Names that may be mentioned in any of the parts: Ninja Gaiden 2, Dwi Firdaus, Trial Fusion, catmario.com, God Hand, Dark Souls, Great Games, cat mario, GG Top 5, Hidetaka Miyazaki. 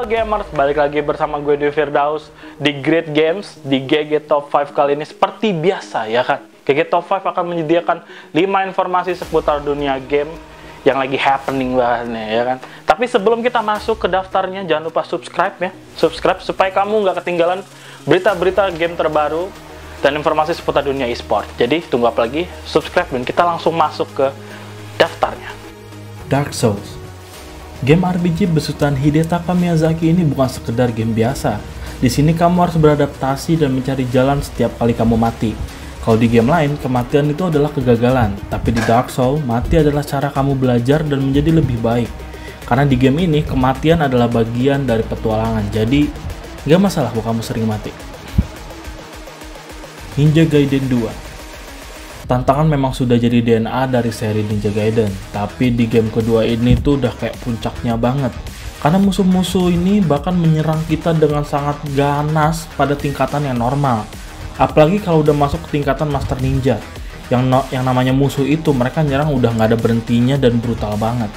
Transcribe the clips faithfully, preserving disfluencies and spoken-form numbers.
Halo gamers, balik lagi bersama gue Dwi Firdaus di Great Games di G G Top lima kali ini seperti biasa ya kan. G G Top lima akan menyediakan lima informasi seputar dunia game yang lagi happening banget nih ya kan. Tapi sebelum kita masuk ke daftarnya, jangan lupa subscribe ya. Subscribe supaya kamu nggak ketinggalan berita-berita game terbaru dan informasi seputar dunia e-sport. Jadi tunggu apa lagi? Subscribe dan kita langsung masuk ke daftarnya. Dark Souls. Game R P G besutan Hidetaka Miyazaki ini bukan sekedar game biasa. Di sini kamu harus beradaptasi dan mencari jalan setiap kali kamu mati. Kalau di game lain, kematian itu adalah kegagalan. Tapi di Dark Souls, mati adalah cara kamu belajar dan menjadi lebih baik. Karena di game ini, kematian adalah bagian dari petualangan. Jadi, gak masalah kalau kamu sering mati. Ninja Gaiden dua. Tantangan memang sudah jadi D N A dari seri Ninja Gaiden, tapi di game kedua ini tuh udah kayak puncaknya banget. Karena musuh-musuh ini bahkan menyerang kita dengan sangat ganas pada tingkatan yang normal. Apalagi kalau udah masuk ke tingkatan Master Ninja, yang, no, yang namanya musuh itu mereka nyerang udah nggak ada berhentinya dan brutal banget.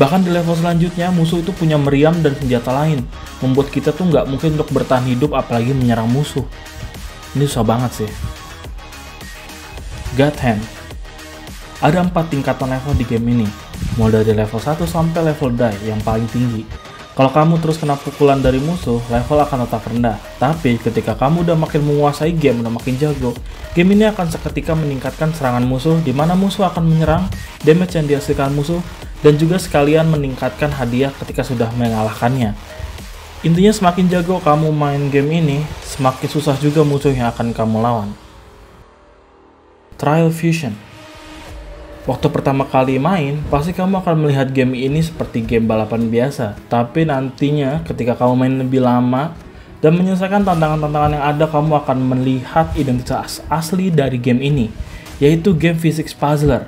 Bahkan di level selanjutnya musuh itu punya meriam dan senjata lain, membuat kita tuh nggak mungkin untuk bertahan hidup apalagi menyerang musuh. Ini susah banget sih. God Hand. Ada empat tingkatan level di game ini, mulai dari level satu sampai level die yang paling tinggi. Kalau kamu terus kena pukulan dari musuh, level akan tetap rendah. Tapi ketika kamu udah makin menguasai game dan makin jago, game ini akan seketika meningkatkan serangan musuh, di mana musuh akan menyerang, damage yang dihasilkan musuh, dan juga sekalian meningkatkan hadiah ketika sudah mengalahkannya. Intinya semakin jago kamu main game ini, semakin susah juga musuh yang akan kamu lawan. Trial Fusion. Waktu pertama kali main, pasti kamu akan melihat game ini seperti game balapan biasa. Tapi nantinya ketika kamu main lebih lama dan menyelesaikan tantangan-tantangan yang ada, kamu akan melihat identitas asli dari game ini, yaitu game physics puzzler.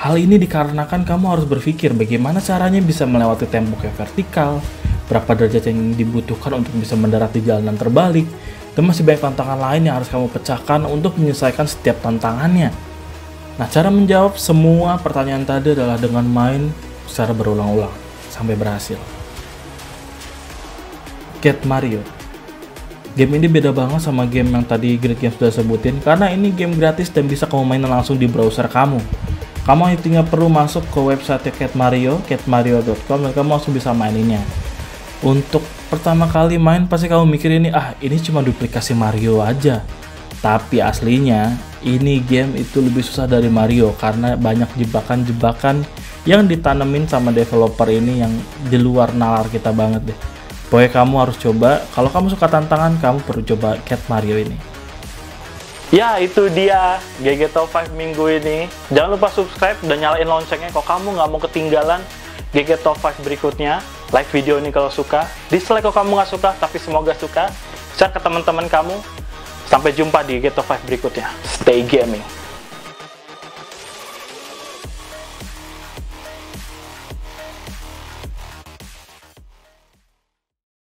Hal ini dikarenakan kamu harus berpikir bagaimana caranya bisa melewati tembok yang vertikal, berapa derajat yang dibutuhkan untuk bisa mendarat di jalanan terbalik, dan masih banyak tantangan lain yang harus kamu pecahkan untuk menyelesaikan setiap tantangannya. Nah, cara menjawab semua pertanyaan tadi adalah dengan main secara berulang-ulang sampai berhasil. Cat Mario. Game ini beda banget sama game yang tadi Great Games sudah sebutin, karena ini game gratis dan bisa kamu main langsung di browser kamu. Kamu hanya tinggal perlu masuk ke website catmario, catmario dot com, dan kamu langsung bisa maininnya. Untuk pertama kali main pasti kamu mikir ini ah ini cuma duplikasi Mario aja. Tapi aslinya ini game itu lebih susah dari Mario karena banyak jebakan-jebakan yang ditanemin sama developer ini yang di luar nalar kita banget deh. Pokoknya kamu harus coba, kalau kamu suka tantangan kamu perlu coba Cat Mario ini. Ya itu dia G G Top lima minggu ini. Jangan lupa subscribe dan nyalain loncengnya kalau kamu nggak mau ketinggalan G G Top lima berikutnya. Like video ini kalau suka, dislike kalau kamu nggak suka, tapi semoga suka. Share ke teman-teman kamu. Sampai jumpa di G G Top lima berikutnya. Stay gaming.